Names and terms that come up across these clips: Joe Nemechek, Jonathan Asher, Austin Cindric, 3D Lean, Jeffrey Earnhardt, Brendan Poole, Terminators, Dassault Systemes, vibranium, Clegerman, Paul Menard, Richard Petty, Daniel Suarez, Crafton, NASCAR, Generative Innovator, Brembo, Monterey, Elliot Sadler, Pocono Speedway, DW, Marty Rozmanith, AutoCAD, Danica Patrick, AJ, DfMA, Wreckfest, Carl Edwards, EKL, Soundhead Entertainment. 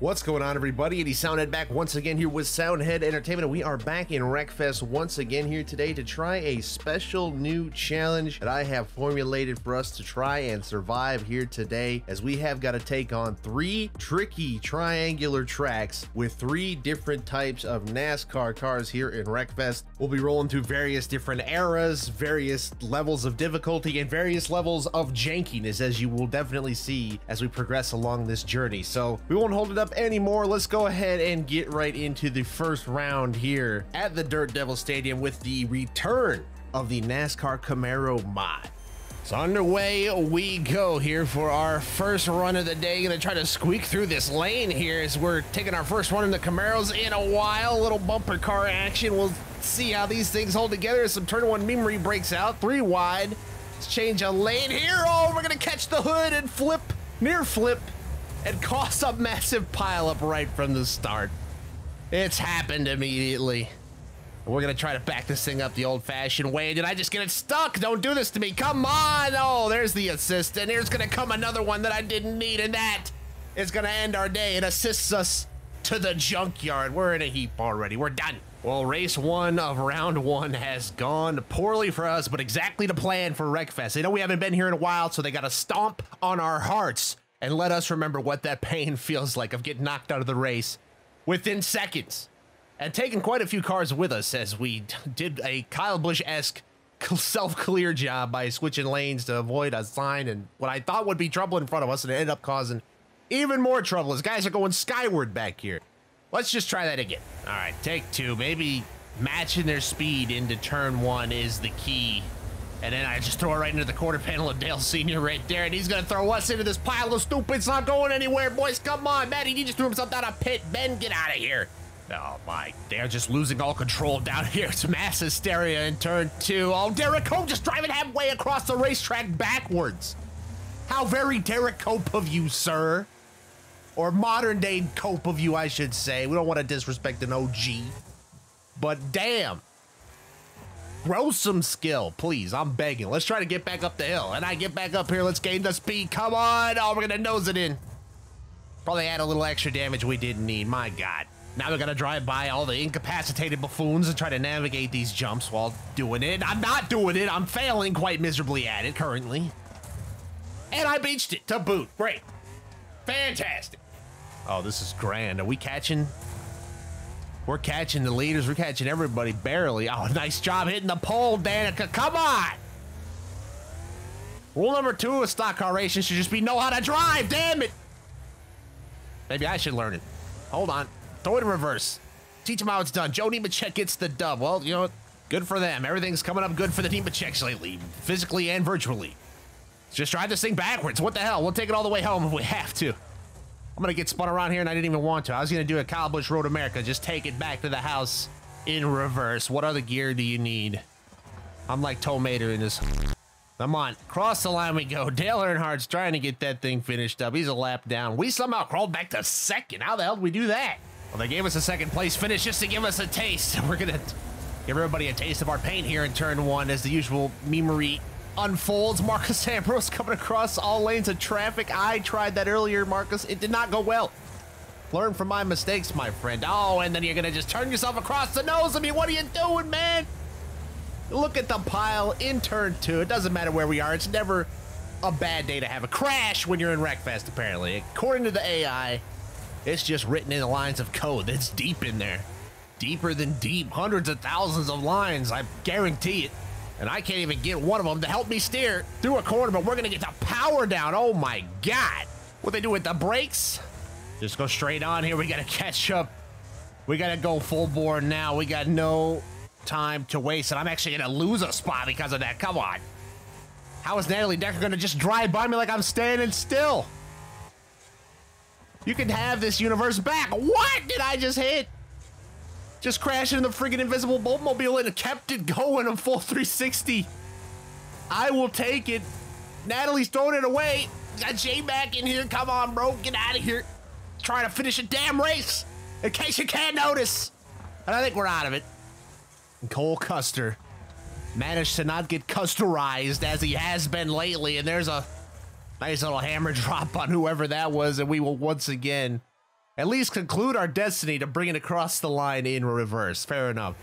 What's going on, everybody? It is Soundhead back once again here with Soundhead Entertainment. We are back in Wreckfest once again here today to try a special new challenge that I have formulated for us to try and survive here today, as we have got to take on three tricky triangular tracks with three different types of NASCAR cars here in Wreckfest. We'll be rolling through various different eras, various levels of difficulty, and various levels of jankiness, as you will definitely see as we progress along this journey. So we won't hold it up anymore. Let's go ahead and get right into the first round here at the Dirt Devil Stadium with the return of the NASCAR Camaro mod. So underway we go here for our first run of the day. Gonna try to squeak through this lane here as we're taking our first run in the Camaros in a while. Little bumper car action. We'll see how these things hold together as some turn one memory breaks out. Three wide. Let's change a lane here. Oh, we're gonna catch the hood and flip, near flip, and cost a massive pileup right from the start. It's happened immediately. We're gonna try to back this thing up the old-fashioned way. Did I just get it stuck? Don't do this to me, come on! Oh, there's the assist, and here's gonna come another one that I didn't need, and that is gonna end our day. It assists us to the junkyard. We're in a heap already, we're done. Well, race one of round one has gone poorly for us, but exactly the plan for Wreckfest. They know we haven't been here in a while, so they gotta stomp on our hearts and let us remember what that pain feels like of getting knocked out of the race within seconds. And taking quite a few cars with us, as we did a Kyle Busch-esque self-clear job by switching lanes to avoid a sign and what I thought would be trouble in front of us, and it ended up causing even more trouble as guys are going skyward back here. Let's just try that again. All right, take two. Maybe matching their speed into turn one is the key. And then I just throw it right into the quarter panel of Dale Senior right there, and he's gonna throw us into this pile of stupid. It's not going anywhere, boys. Come on, Matty, he just threw himself down a pit. Ben, get out of here. Oh my, they're just losing all control down here. It's mass hysteria in turn two. Oh, Derrike Cope just driving halfway across the racetrack backwards. How very Derrike Cope of you, sir. Or modern day Cope of you, I should say. We don't want to disrespect an OG, but damn. Grow some skill, please. I'm begging. Let's try to get back up the hill. And I get back up here. Let's gain the speed. Come on. Oh, we're going to nose it in. Probably add a little extra damage we didn't need. My God. Now we're going to drive by all the incapacitated buffoons and try to navigate these jumps while doing it. I'm not doing it. I'm failing quite miserably at it currently. And I beached it to boot. Great. Fantastic. Oh, this is grand. Are we catching? We're catching the leaders. We're catching everybody barely. Oh, nice job hitting the pole, Danica. Come on. Rule number two of stock car racing should just be know how to drive. Damn it. Maybe I should learn it. Hold on. Throw it in reverse. Teach them how it's done. Joe Nemechek gets the dub. Well, you know what? Good for them. Everything's coming up good for the Nemecheks lately, physically and virtually. Just drive this thing backwards. What the hell? We'll take it all the way home if we have to. I'm going to get spun around here, and I didn't even want to. I was going to do a Kyle Busch Road America. Just take it back to the house in reverse. What other gear do you need? I'm like Tomater in this. Come on. Cross the line we go. Dale Earnhardt's trying to get that thing finished up. He's a lap down. We somehow crawled back to second. How the hell did we do that? Well, they gave us a second place finish just to give us a taste. We're going to give everybody a taste of our pain here in turn one as the usual memery unfolds. Marcus Ambrose coming across all lanes of traffic. I tried that earlier, Marcus. It did not go well. Learn from my mistakes, my friend. Oh, and then you're gonna just turn yourself across the nose. I mean, what are you doing, man? Look at the pile in turn two. It doesn't matter where we are. It's never a bad day to have a crash when you're in Wreckfest, apparently. According to the AI, it's just written in the lines of code. It's deep in there. Deeper than deep. Hundreds of thousands of lines, I guarantee it. And I can't even get one of them to help me steer through a corner, but we're gonna get the power down. Oh my God. What they do with the brakes? Just go straight on here. We gotta catch up. We gotta go full bore now. We got no time to waste. And I'm actually gonna lose a spot because of that. Come on. How is Natalie Decker gonna just drive by me like I'm standing still? You can have this universe back. What did I just hit? Just crashing the friggin' invisible Boltmobile and kept it going a full 360. I will take it. Natalie's throwing it away. Got Jay back in here. Come on, bro. Get out of here. Trying to finish a damn race in case you can't notice. And I think we're out of it. And Cole Custer managed to not get custerized as he has been lately. And there's a nice little hammer drop on whoever that was. And we will once again at least conclude our destiny to bring it across the line in reverse. Fair enough.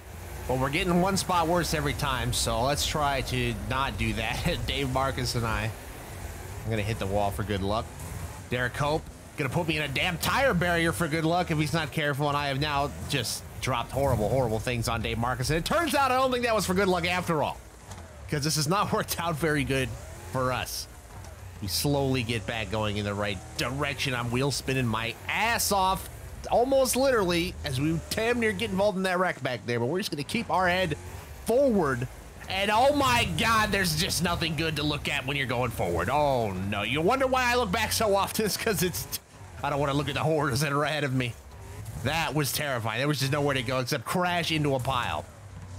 But we're getting one spot worse every time, so let's try to not do that. Dave Marcis and I. I'm going to hit the wall for good luck. Derrike Cope going to put me in a damn tire barrier for good luck if he's not careful, and I have now just dropped horrible, horrible things on Dave Marcis. And it turns out I don't think that was for good luck after all, because this has not worked out very good for us. We slowly get back going in the right direction. I'm wheel spinning my ass off, almost literally, as we damn near get involved in that wreck back there, but we're just going to keep our head forward. And oh my God, there's just nothing good to look at when you're going forward. Oh no, you wonder why I look back so often. It's because I don't want to look at the horrors that are ahead of me. That was terrifying. There was just nowhere to go except crash into a pile.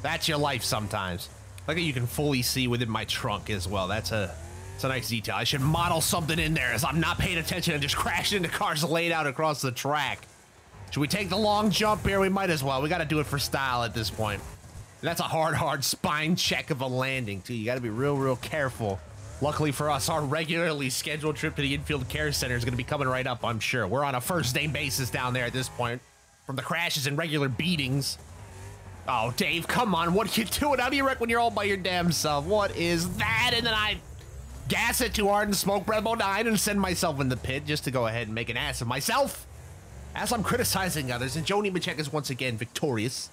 That's your life sometimes. Look at, you can fully see within my trunk as well. That's a nice detail. I should model something in there, as I'm not paying attention and just crashing into cars laid out across the track. Should we take the long jump here? We might as well. We got to do it for style at this point. And that's a hard, hard spine check of a landing, too. You got to be real, real careful. Luckily for us, our regularly scheduled trip to the Infield Care Center is going to be coming right up, I'm sure. We're on a first-name basis down there at this point from the crashes and regular beatings. Oh, Dave, come on. What are you doing? How do you wreck when you're all by your damn self? What is that? And then I gas it too hard and smoke Brembo 9 and send myself in the pit just to go ahead and make an ass of myself, as I'm criticizing others. And Joe Nemechek is once again victorious.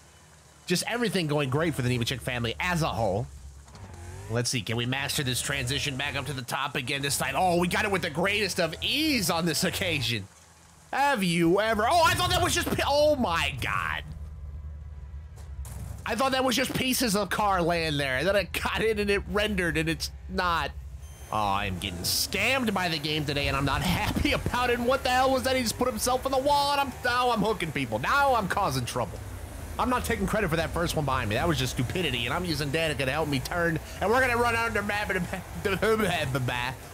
Just everything going great for the Nemechek family as a whole. Let's see, can we master this transition back up to the top again this time? Oh, we got it with the greatest of ease on this occasion. Have you ever... Oh, I thought that was just... Oh, my God. I thought that was just pieces of car laying there. And then I got in and it rendered, and it's not... Oh, I'm getting scammed by the game today, and I'm not happy about it. And what the hell was that? He just put himself on the wall, and now I'm hooking people. Now I'm causing trouble. I'm not taking credit for that first one behind me. That was just stupidity, and I'm using Danica to help me turn. And we're going to run under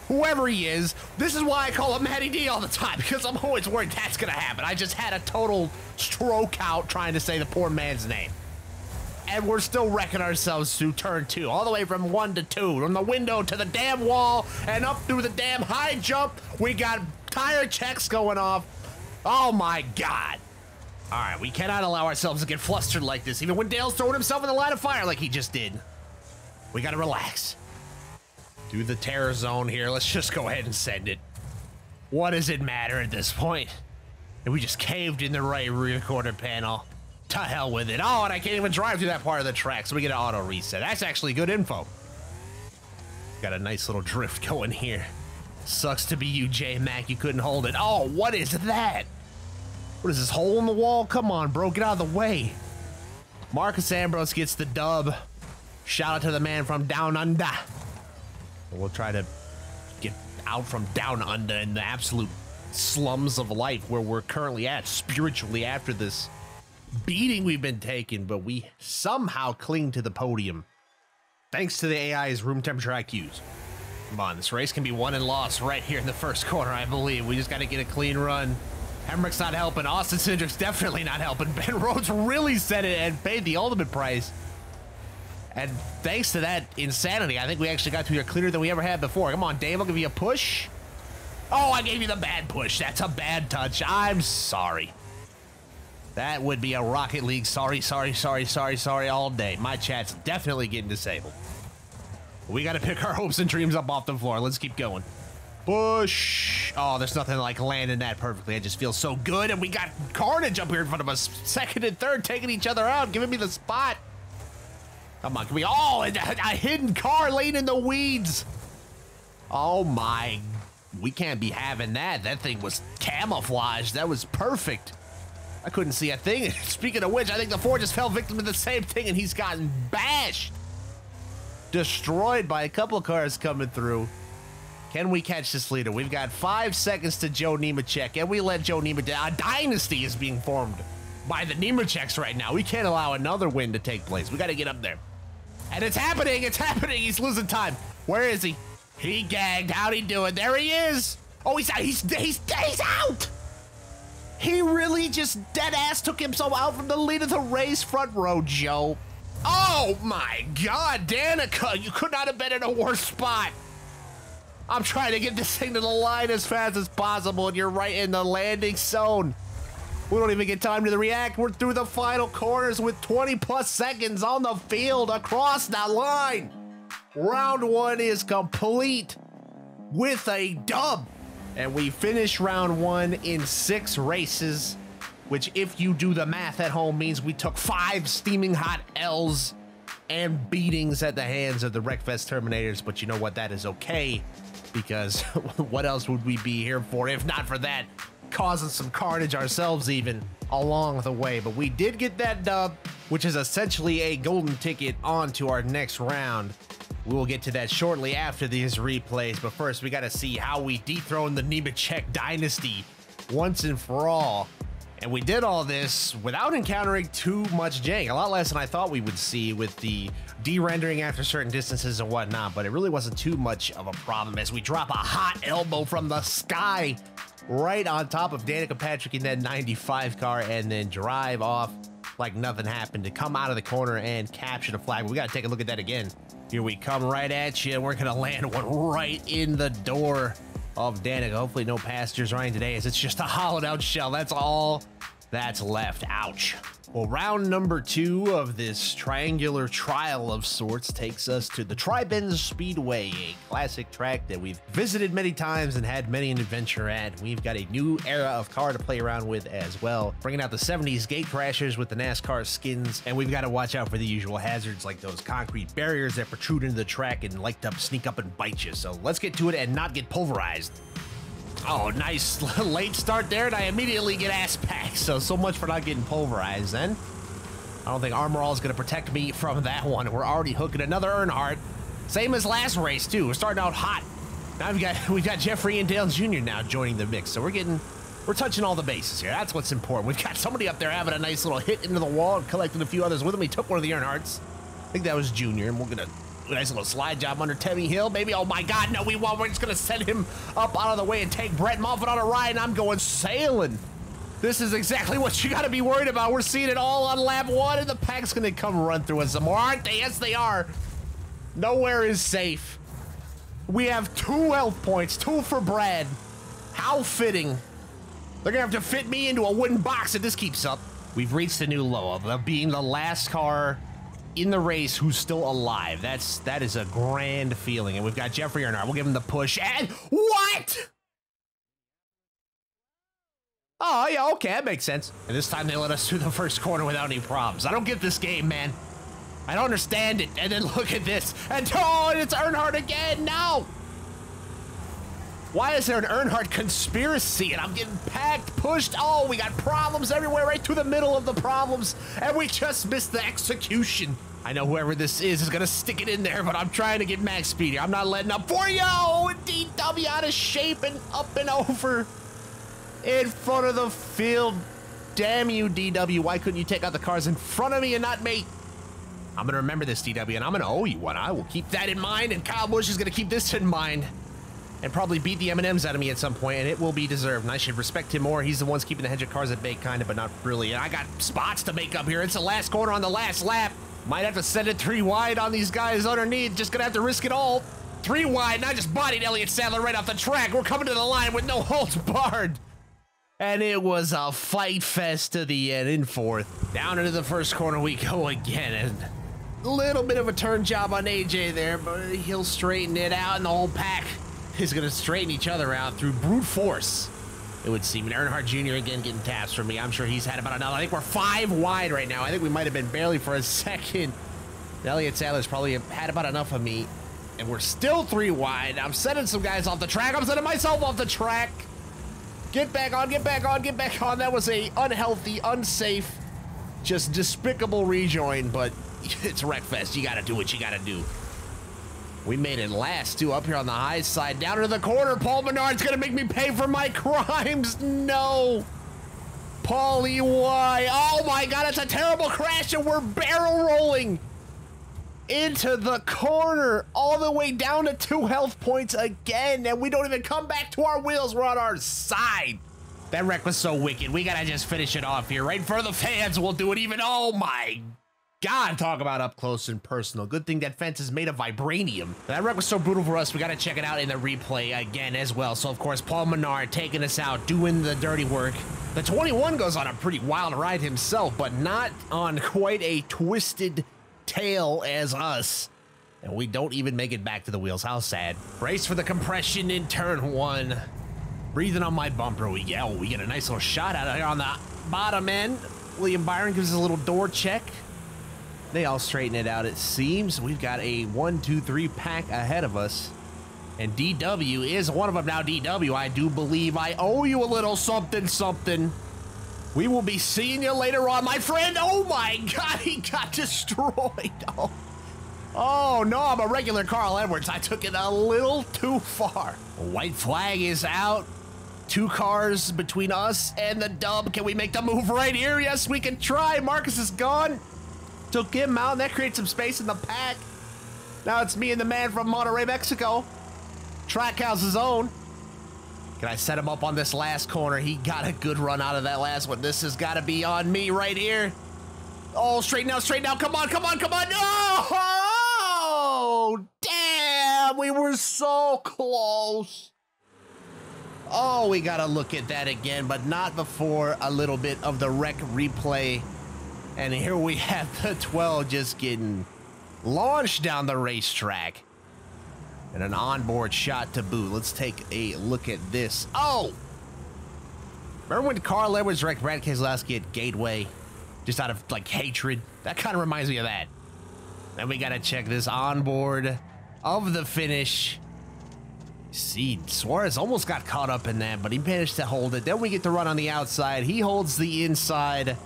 whoever he is. This is why I call him Matty D all the time, because I'm always worried that's going to happen. I just had a total stroke out trying to say the poor man's name. And we're still wrecking ourselves through turn two, all the way from 1 to 2, from the window to the damn wall, and up through the damn high jump. We got tire checks going off. Oh my God. All right, we cannot allow ourselves to get flustered like this, even when Dale's throwing himself in the line of fire like he just did. We gotta relax. Through the terror zone here, let's just go ahead and send it. What does it matter at this point? And we just caved in the right rear quarter panel. To hell with it. Oh, and I can't even drive through that part of the track, so we get an auto reset. That's actually good info. Got a nice little drift going here. Sucks to be you, J-Mac. You couldn't hold it. Oh, what is that? What is this, hole in the wall? Come on, bro. Get out of the way. Marcus Ambrose gets the dub. Shout out to the man from Down Under. We'll try to get out from Down Under in the absolute slums of life where we're currently at spiritually after this beating we've been taking, but we somehow cling to the podium thanks to the AI's room temperature IQs. Come on, this race can be won and lost right here in the first corner, I believe. We just got to get a clean run. Hemrick's not helping. Austin Cindric's definitely not helping. Ben Rhodes really said it and paid the ultimate price. And thanks to that insanity, I think we actually got through here cleaner than we ever had before. Come on, Dave, I'll give you a push. Oh, I gave you the bad push. That's a bad touch. I'm sorry. That would be a Rocket League sorry, sorry, sorry, sorry, sorry all day. My chat's definitely getting disabled. We got to pick our hopes and dreams up off the floor. Let's keep going. Busch. Oh, there's nothing like landing that perfectly. I just feel so good. And we got carnage up here in front of us. Second and third taking each other out, giving me the spot. Come on, can we all... Oh, a hidden car laying in the weeds. Oh, my. We can't be having that. That thing was camouflaged. That was perfect. I couldn't see a thing. Speaking of which, I think the Ford just fell victim to the same thing, and he's gotten bashed. Destroyed by a couple cars coming through. Can we catch this leader? We've got 5 seconds to Joe Nemechek, and we let Joe Nemechek... A dynasty is being formed by the Nemecheks right now. We can't allow another win to take place. We got to get up there. And it's happening. It's happening. He's losing time. Where is he? He gagged. How'd he do it? There he is. Oh, he's out. He's out. He really just dead-ass took himself out from the lead of the race. Front row, Joe. Oh, my God, Danica, you could not have been in a worse spot. I'm trying to get this thing to the line as fast as possible, and you're right in the landing zone. We don't even get time to react. We're through the final corners with 20-plus seconds on the field across the line. Round one is complete with a dub. And we finish round one in 6 races, which if you do the math at home means we took 5 steaming hot L's and beatings at the hands of the Wreckfest Terminators. But you know what? That is okay, because what else would we be here for if not for that? Causing some carnage ourselves even along the way. But we did get that dub, which is essentially a golden ticket on to our next round. We will get to that shortly after these replays. But first, we got to see how we dethrone the Nemechek dynasty once and for all. And we did all this without encountering too much jank. A lot less than I thought we would see with the de-rendering after certain distances and whatnot, but it really wasn't too much of a problem as we drop a hot elbow from the sky right on top of Danica Patrick in that 95 car and then drive off like nothing happened to come out of the corner and capture the flag. We got to take a look at that again. Here we come right at you. We're going to land one right in the door of Danica. Hopefully no passengers running today, as it's just a hollowed out shell. That's all that's left. Ouch. Well, round number 2 of this triangular trial of sorts takes us to the Tri-Benz Speedway, a classic track that we've visited many times and had many an adventure at. We've got a new era of car to play around with as well, bringing out the 70s gate crashers with the NASCAR skins, and we've got to watch out for the usual hazards like those concrete barriers that protrude into the track and like to sneak up and bite you. So let's get to it and not get pulverized. Oh, nice late start there, and I immediately get ass packed. So much for not getting pulverized then. I don't think Armorall is going to protect me from that one. We're already hooking another Earnhardt. Same as last race, too. We're starting out hot. Now we've got Jeffrey and Dale Senior now joining the mix. So we're touching all the bases here. That's what's important. We've got somebody up there having a nice little hit into the wall and collected a few others with him. He took one of the Earnhardts. I think that was Junior, and we're going to nice little slide job under Temmie Hill. Maybe, oh my God, no, we won't. We're just gonna send him up out of the way and take Brett Moffitt on a ride, and I'm going sailing. This is exactly what you gotta be worried about. We're seeing it all on lap 1, and the pack's gonna come run through us some more, aren't they? Yes, they are. Nowhere is safe. We have 2 health points, 2 for Brad. How fitting. They're gonna have to fit me into a wooden box if this keeps up. We've reached a new low of being the last car in the race who's still alive. That is a grand feeling. And we've got Jeffrey Earnhardt. We'll give him the push. And what? Oh, yeah, okay, that makes sense. And this time they let us through the first corner without any problems. I don't get this game, man. I don't understand it. And then look at this. And oh, and it's Earnhardt again. No! Why is there an Earnhardt conspiracy? And I'm getting packed, pushed. Oh, we got problems everywhere, right through the middle of the problems. And we just missed the execution. I know whoever this is going to stick it in there, but I'm trying to get max speed here. I'm not letting up for you. Oh, and DW out of shape and up and over in front of the field. Damn you, DW. Why couldn't you take out the cars in front of me and not me? I'm going to remember this, DW, and I'm going to owe you one. I will keep that in mind, and Kyle Busch is going to keep this in mind. And probably beat the M&Ms out of me at some point, and it will be deserved, and I should respect him more. He's the one's keeping the hedge of cars at bay, kind of, but not really. And I got spots to make up here. It's the last corner on the last lap. Might have to send it 3 wide on these guys underneath. Just gonna have to risk it all. 3 wide, and I just bodied Elliot Sadler right off the track. We're coming to the line with no holds barred. And it was a fight fest to the end in 4th. Down into the first corner we go again, and a little bit of a turn job on AJ there, but he'll straighten it out, and the whole pack is going to straighten each other out through brute force, it would seem. And Earnhardt Jr. again getting taps from me. I'm sure he's had about another. I think we're 5 wide right now. I think we might have been barely for a second. Elliot Sadler's probably had about enough of me, and we're still 3 wide. I'm sending some guys off the track. I'm sending myself off the track. Get back on, get back on, get back on. That was a unhealthy, unsafe, just despicable rejoin, but it's Wreckfest. You got to do what you got to do. We made it last, too, up here on the high side. Down into the corner, Paul Menard's gonna make me pay for my crimes. No. Paulie, why? Oh my God, it's a terrible crash, and we're barrel rolling into the corner, all the way down to 2 health points again, and we don't even come back to our wheels. We're on our side. That wreck was so wicked. We gotta just finish it off here, right? For the fans, we'll do it even, oh my God, talk about up close and personal. Good thing that fence is made of vibranium. That wreck was so brutal for us, we got to check it out in the replay again as well. So, of course, Paul Menard taking us out, doing the dirty work. The 21 goes on a pretty wild ride himself, but not on quite a twisted tail as us. And we don't even make it back to the wheels. How sad. Brace for the compression in turn one. Breathing on my bumper. We get a nice little shot out of here on the bottom end. William Byron gives us a little door check. They all straighten it out, it seems. We've got a 1-2-3 pack ahead of us. And DW is one of them now. DW, I do believe I owe you a little something, something. We will be seeing you later on, my friend. Oh, my God, he got destroyed. Oh, no, I'm a regular Carl Edwards. I took it a little too far. White flag is out. Two cars between us and the dub. Can we make the move right here? Yes, we can try. Marcus is gone. Took him out. That creates some space in the pack. Now it's me and the man from Monterey, Mexico. Trackhouse's own. Can I set him up on this last corner? He got a good run out of that last one. This has got to be on me right here. Oh, straighten out. Come on, come on, come on. Oh, damn. We were so close. Oh, we got to look at that again, but not before a little bit of the wreck replay. And here we have the 12 just getting launched down the racetrack. And an onboard shot to boot. Let's take a look at this. Oh! Remember when Carl Edwards wrecked Brad Keselowski at Gateway? Just out of, like, hatred? That kind of reminds me of that. And we got to check this onboard of the finish. See, Suarez almost got caught up in that, but he managed to hold it. Then we get to run on the outside. He holds the inside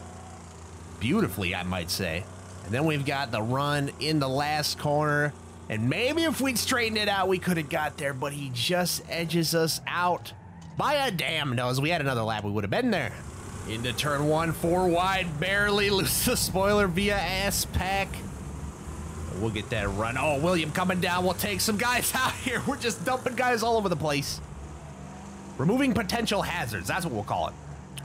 beautifully, I might say. And then we've got the run in the last corner. And maybe if we'd straightened it out, we could have got there, but he just edges us out by a damn nose. We had another lap, we would have been there. Into turn one, four wide, barely lose the spoiler via ass pack. We'll get that run. Oh, William coming down. We'll take some guys out here. We're just dumping guys all over the place. Removing potential hazards. That's what we'll call it.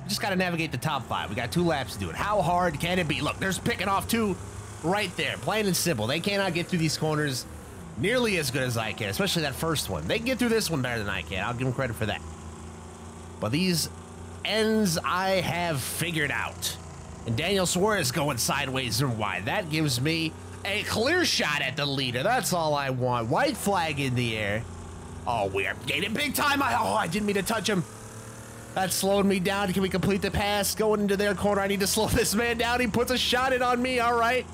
We just got to navigate the top five. We got two laps to do it. How hard can it be? Look, there's picking off two right there. Plain and simple. They cannot get through these corners nearly as good as I can, especially that first one. They can get through this one better than I can. I'll give them credit for that. But these ends I have figured out. And Daniel Suarez going sideways and wide. That gives me a clear shot at the leader. That's all I want. White flag in the air. Oh, we are gaining big time. I didn't mean to touch him. That slowed me down. Can we complete the pass? Going into their corner. I need to slow this man down. He puts a shot in on me. All right.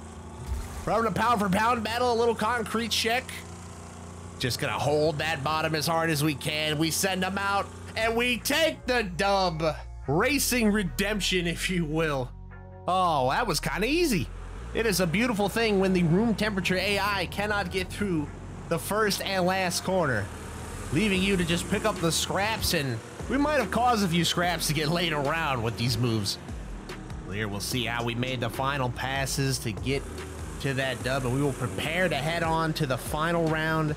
We're having a pound-for-pound battle, a little concrete check. Just going to hold that bottom as hard as we can. We send them out, and we take the dub. Racing redemption, if you will. Oh, that was kind of easy. It is a beautiful thing when the room temperature AI cannot get through the first and last corner, leaving you to just pick up the scraps, and we might have caused a few scraps to get laid around with these moves. Here we'll see how we made the final passes to get to that dub, and we will prepare to head on to the final round,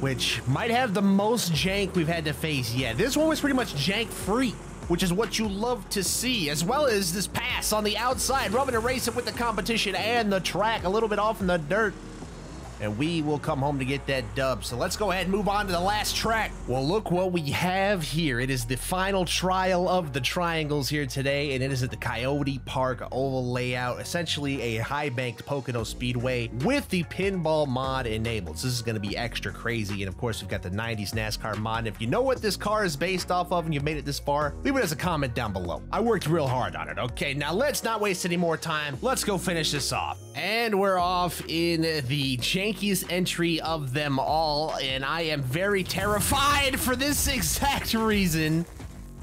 which might have the most jank we've had to face yet. This one was pretty much jank free, which is what you love to see, as well as this pass on the outside, rubbing and racing with the competition and the track, a little bit off in the dirt, and we will come home to get that dub. So let's go ahead and move on to the last track. Well, look what we have here. It is the final trial of the triangles here today, and it is at the Coyote Park Oval Layout, essentially a high-banked Pocono Speedway with the pinball mod enabled. So this is going to be extra crazy, and of course, we've got the 90s NASCAR mod. And if you know what this car is based off of and you've made it this far, leave it as a comment down below. I worked real hard on it, okay? Now, let's not waste any more time. Let's go finish this off. And we're off in the jankiest entry of them all, and I am very terrified for this exact reason.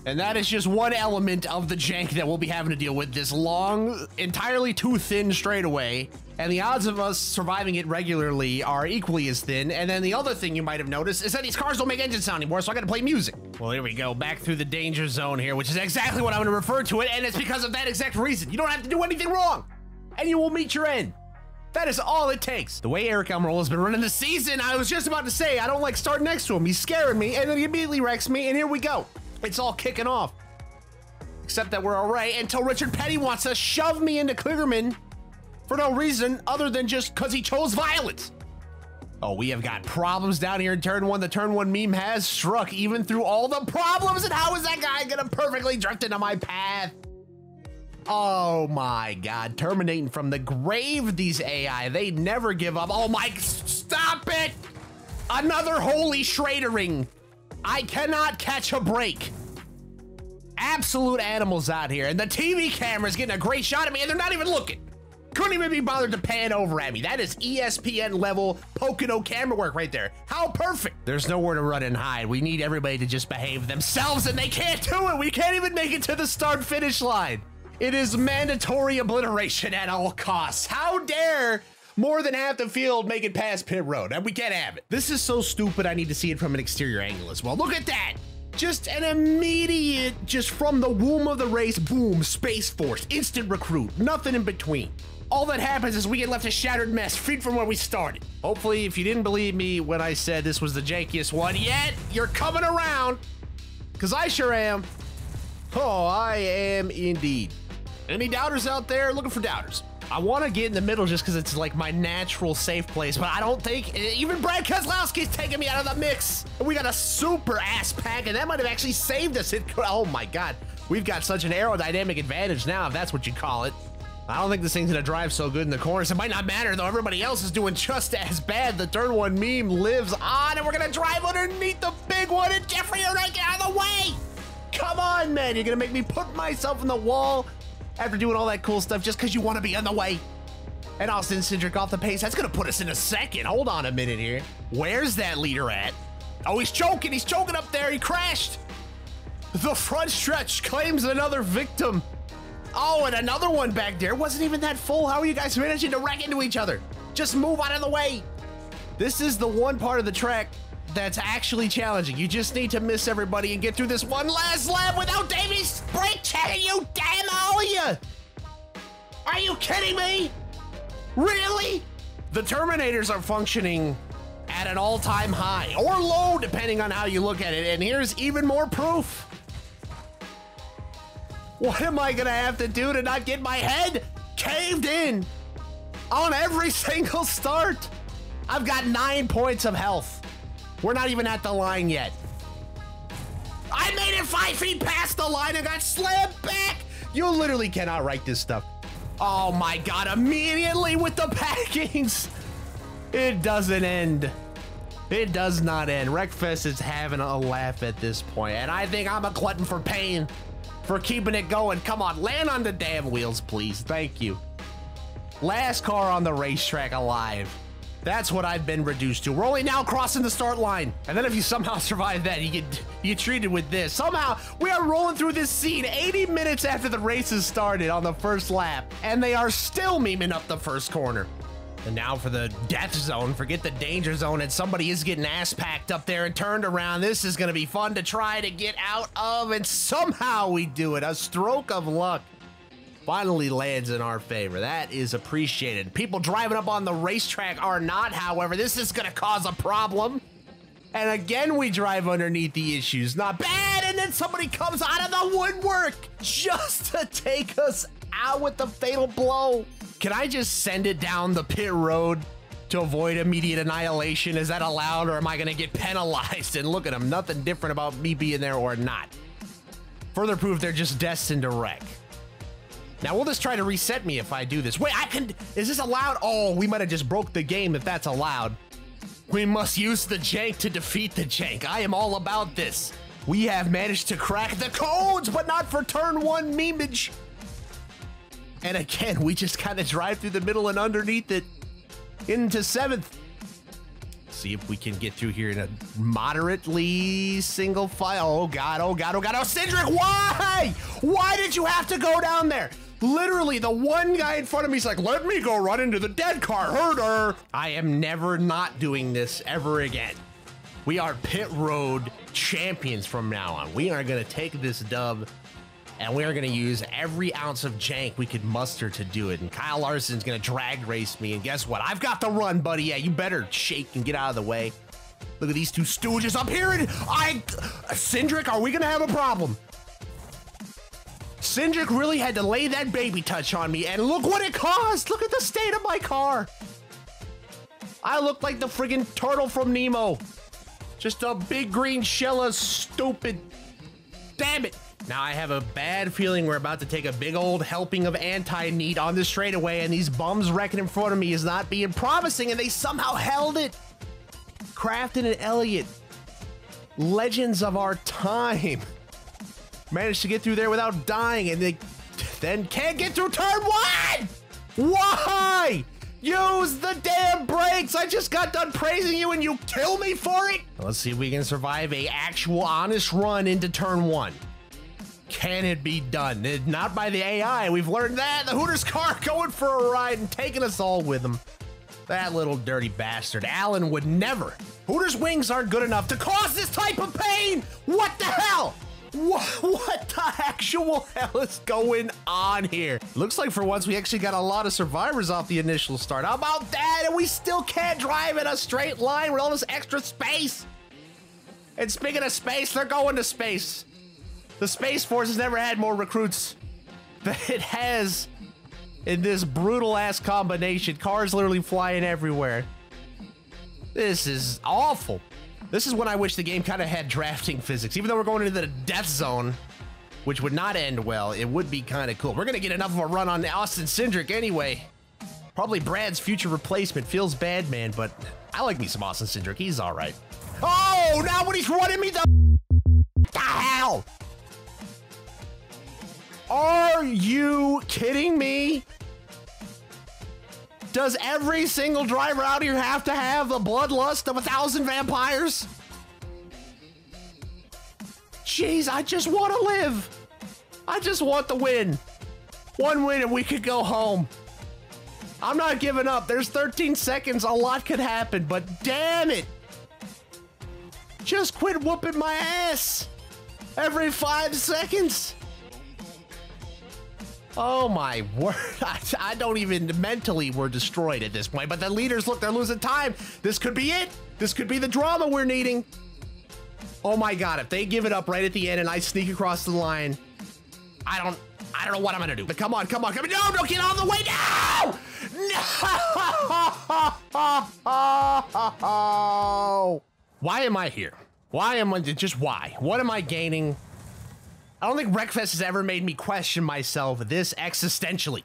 And that is just one element of the jank that we'll be having to deal with, this long, entirely too thin straightaway. And the odds of us surviving it regularly are equally as thin. And then the other thing you might have noticed is that these cars don't make engine sound anymore, so I gotta play music. Well, here we go, back through the danger zone here, which is exactly what I'm gonna refer to it, and it's because of that exact reason. You don't have to do anything wrong, and you will meet your end. That is all it takes. The way Eric Elmerola has been running the season, I was just about to say, I don't like starting next to him. He's scaring me, and then he immediately wrecks me, and here we go. It's all kicking off. Except that we're all right until Richard Petty wants to shove me into Clegerman for no reason other than just because he chose violence. Oh, we have got problems down here in turn one. The turn one meme has struck even through all the problems. And how is that guy gonna perfectly drift into my path? Oh my God, terminating from the grave, these AI, they never give up. Oh my, stop it. Another holy Schradering. I cannot catch a break. Absolute animals out here. And the TV camera's getting a great shot at me and they're not even looking. Couldn't even be bothered to pan over at me. That is ESPN level Pocono camera work right there. How perfect. There's nowhere to run and hide. We need everybody to just behave themselves and they can't do it. We can't even make it to the start finish line. It is mandatory obliteration at all costs. How dare more than half the field make it past pit road and we can't have it. This is so stupid. I need to see it from an exterior angle as well. Look at that. Just an immediate, just from the womb of the race, boom, Space Force, instant recruit, nothing in between. All that happens is we get left a shattered mess, freed from where we started. Hopefully, if you didn't believe me when I said this was the jankiest one yet, you're coming around, because I sure am. Oh, I am indeed. Any doubters out there looking for doubters? I want to get in the middle just because it's like my natural safe place, but I don't think even Brad Keselowski's taking me out of the mix. We got a super ass pack, and that might have actually saved us. Oh my God, we've got such an aerodynamic advantage now, if that's what you call it. I don't think this thing's gonna drive so good in the corners. It might not matter though, everybody else is doing just as bad. The turn one meme lives on and we're gonna drive underneath the big one and Jeffrey Earnhardt, get out of the way. Come on, man, you're gonna make me put myself in the wall after doing all that cool stuff just because you want to be on the way. And Austin Cindric off the pace, that's gonna put us in a second. Hold on a minute here. Where's that leader at? Oh, he's choking up there, he crashed. The front stretch claims another victim. Oh, and another one back there. Wasn't even that full. How are you guys managing to wreck into each other? Just move out of the way. This is the one part of the track that's actually challenging. You just need to miss everybody and get through this one last lap without Davey's brake checking you, damn all of you. Are you kidding me? Really? The Terminators are functioning at an all-time high or low, depending on how you look at it. And here's even more proof. What am I gonna have to do to not get my head caved in on every single start? I've got 9 points of health. We're not even at the line yet. I made it 5 feet past the line and got slammed back. You literally cannot write this stuff. Oh my God, immediately with the packings. It doesn't end. It does not end. Wreckfest is having a laugh at this point, and I think I'm a glutton for pain for keeping it going. Come on, land on the damn wheels, please. Thank you. Last car on the racetrack alive. That's what I've been reduced to. We're only now crossing the start line. And then if you somehow survive that, you get treated with this. Somehow, we are rolling through this scene 80 minutes after the race has started on the first lap, and they are still memeing up the first corner. And now for the death zone, forget the danger zone, and somebody is getting ass-packed up there and turned around. This is gonna be fun to try to get out of, and somehow we do it. A stroke of luck finally lands in our favor. That is appreciated. People driving up on the racetrack are not, however. This is gonna cause a problem. And again, we drive underneath the issues. Not bad, and then somebody comes out of the woodwork just to take us out with the fatal blow. Can I just send it down the pit road to avoid immediate annihilation? Is that allowed, or am I gonna get penalized? And look at them, nothing different about me being there or not. Further proof they're just destined to wreck. Now will this try to reset me if I do this? Wait, I can, is this allowed? Oh, we might've just broke the game if that's allowed. We must use the jank to defeat the jank. I am all about this. We have managed to crack the codes, but not for turn one memeage. And again, we just kind of drive through the middle and underneath it into seventh. See if we can get through here in a moderately single file. Oh God, oh God, oh God, oh Cindric, why? Why did you have to go down there? Literally the one guy in front of me's like, let me go run into the dead car, herder. I am never not doing this ever again. We are pit road champions from now on. We are gonna take this dub and we are going to use every ounce of jank we could muster to do it. And Kyle Larson's going to drag race me. And guess what? I've got the run, buddy. Yeah, you better shake and get out of the way. Look at these two stooges up here. And Cindric, are we going to have a problem? Cindric really had to lay that baby touch on me. And look what it cost. Look at the state of my car. I look like the friggin' turtle from Nemo. Just a big green shell of stupid. Damn it. Now I have a bad feeling we're about to take a big old helping of anti-neat on the straightaway, and these bums wrecking in front of me is not being promising, and they somehow held it. Crafton and Elliott, legends of our time, managed to get through there without dying, and they then can't get through turn one! Why? Use the damn brakes! I just got done praising you and you kill me for it? Let's see if we can survive a actual honest run into turn one. Can it be done? Not by the AI, we've learned that. The Hooters car going for a ride and taking us all with them. That little dirty bastard. Alan would never. Hooters wings aren't good enough to cause this type of pain. What the hell? What the actual hell is going on here? Looks like for once we actually got a lot of survivors off the initial start. How about that? And we still can't drive in a straight line with all this extra space. And speaking of space, they're going to space. The Space Force has never had more recruits than it has in this brutal-ass combination. Cars literally flying everywhere. This is awful. This is when I wish the game kind of had drafting physics. Even though we're going into the death zone, which would not end well, it would be kind of cool. We're going to get enough of a run on Austin Cindric anyway. Probably Brad's future replacement. Feels bad, man, but I like me some Austin Cindric. He's all right. Oh, now when he's running me, the hell? Are you kidding me? Does every single driver out here have to have the bloodlust of 1,000 vampires? Jeez, I just want to live. I just want the win. One win and we could go home. I'm not giving up. There's 13 seconds. A lot could happen, but damn it. Just quit whooping my ass every 5 seconds. Oh my word, I don't even, mentally we're destroyed at this point, but the leaders, look, they're losing time. This could be it. This could be the drama we're needing. Oh my God, if they give it up right at the end and I sneak across the line, I don't know what I'm gonna do. But come on, come on, come on. No, no, get out of the way, no! No! Why am I here? Why am I, just why? What am I gaining? I don't think Wreckfest has ever made me question myself this existentially.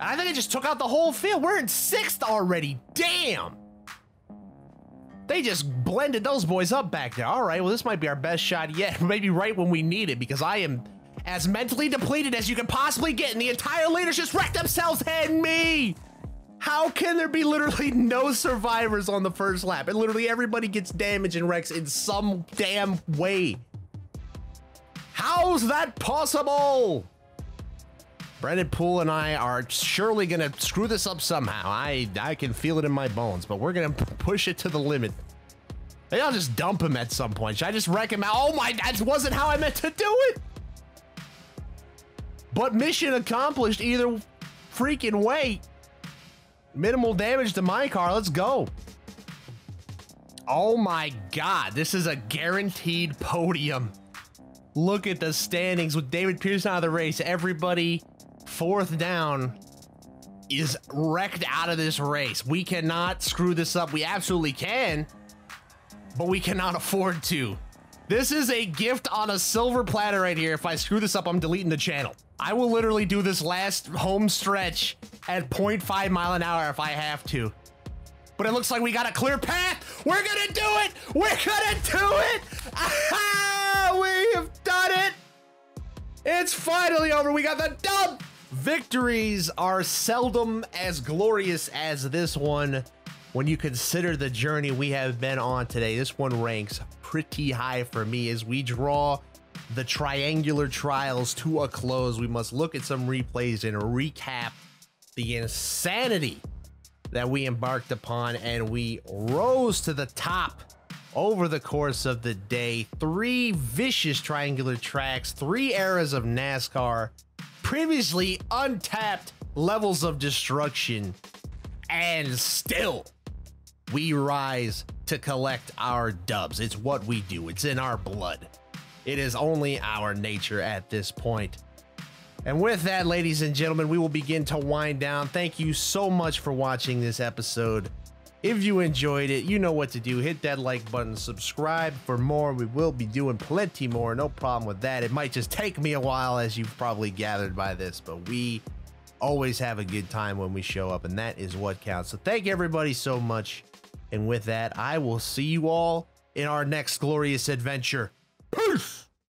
I think I just took out the whole field. We're in sixth already. Damn. They just blended those boys up back there. All right, well, this might be our best shot yet. Maybe right when we need it, because I am as mentally depleted as you can possibly get, and the entire leaders just wrecked themselves and me. How can there be literally no survivors on the first lap? And literally everybody gets damaged and wrecks in some damn way. How's that possible? Brendan Poole and I are surely gonna screw this up somehow. I can feel it in my bones, but we're gonna push it to the limit. Maybe I'll just dump him at some point. Should I just wreck him out? Oh my, that wasn't how I meant to do it. But mission accomplished either freaking way. Minimal damage to my car, let's go. Oh my God, this is a guaranteed podium. Look at the standings with David Pearson out of the race. Everybody fourth down is wrecked out of this race. We cannot screw this up. We absolutely can, but we cannot afford to. This is a gift on a silver platter right here. If I screw this up, I'm deleting the channel. I will literally do this last home stretch at 0.5 mile an hour if I have to. But it looks like we got a clear path. We're gonna do it. We're gonna do it. Aha! We have done it! It's finally over. We got the dub! Victories are seldom as glorious as this one when you consider the journey we have been on today. This one ranks pretty high for me as we draw the triangular trials to a close. We must look at some replays and recap the insanity that we embarked upon, and we rose to the top. Over the course of the day, 3 vicious triangular tracks, 3 eras of NASCAR, previously untapped levels of destruction, and still we rise to collect our dubs. It's what we do. It's in our blood. It is only our nature at this point. And with that, ladies and gentlemen, we will begin to wind down. Thank you so much for watching this episode. If you enjoyed it, you know what to do. Hit that like button, subscribe for more. We will be doing plenty more, no problem with that. It might just take me a while, as you've probably gathered by this, but we always have a good time when we show up, and that is what counts. So thank everybody so much. And with that, I will see you all in our next glorious adventure. Peace!